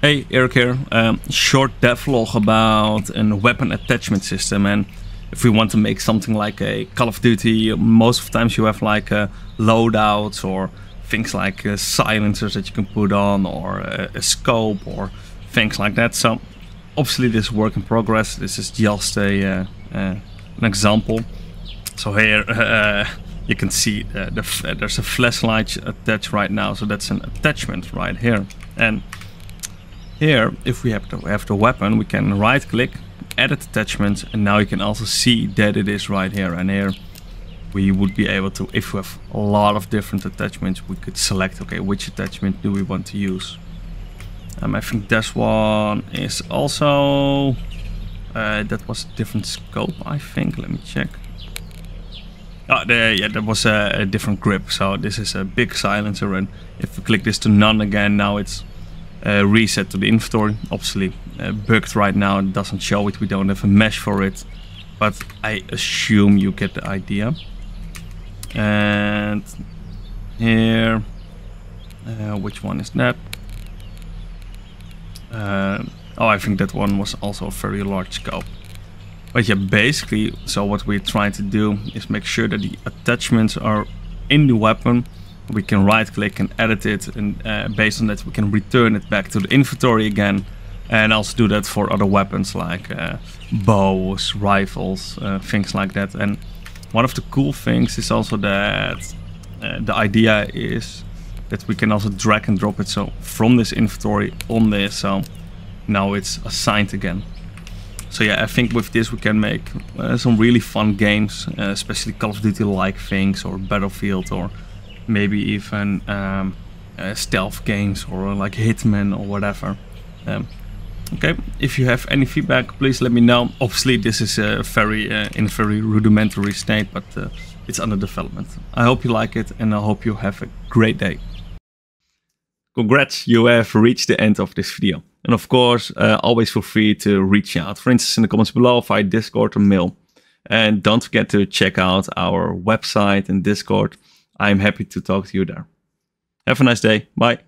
Hey, Eric here. Short devlog about a weapon attachment system, and if we want to make something like a Call of Duty, most of the times you have like loadouts or things like silencers that you can put on, or a scope or things like that. So obviously this is work in progress. This is just an example. So here you can see there's a flashlight attached right now, so that's an attachment right here. And here, if we have the weapon, we can right-click, edit attachments, and now you can also see that it is right here. And here, we would be able to, if we have a lot of different attachments, we could select, okay, which attachment do we want to use? I think this one is also, that was a different scope, I think. Let me check. Oh, yeah, that was a different grip. So this is a big silencer, and if we click this to none again, now it's reset to the inventory. Obviously bugged right now, it doesn't show it, we don't have a mesh for it, but I assume you get the idea. And here, which one is that? Oh, I think that one was also a very large scope. But yeah, basically, so what we're trying to do is make sure that the attachments are in the weapon. We can right-click and edit it, and based on that we can return it back to the inventory again, and also do that for other weapons like bows, rifles, things like that. And one of the cool things is also that the idea is that we can also drag and drop it, so from this inventory on this, so now it's assigned again. So yeah, I think with this we can make some really fun games, especially Call of Duty like things, or Battlefield, or maybe even stealth games, or like Hitman or whatever. Okay, if you have any feedback, please let me know. Obviously this is a very in a very rudimentary state, but it's under development. I hope you like it, and I hope you have a great day. Congrats, you have reached the end of this video. And of course, always feel free to reach out, for instance in the comments below, via Discord or mail. And don't forget to check out our website and Discord. I'm happy to talk to you there. Have a nice day. Bye.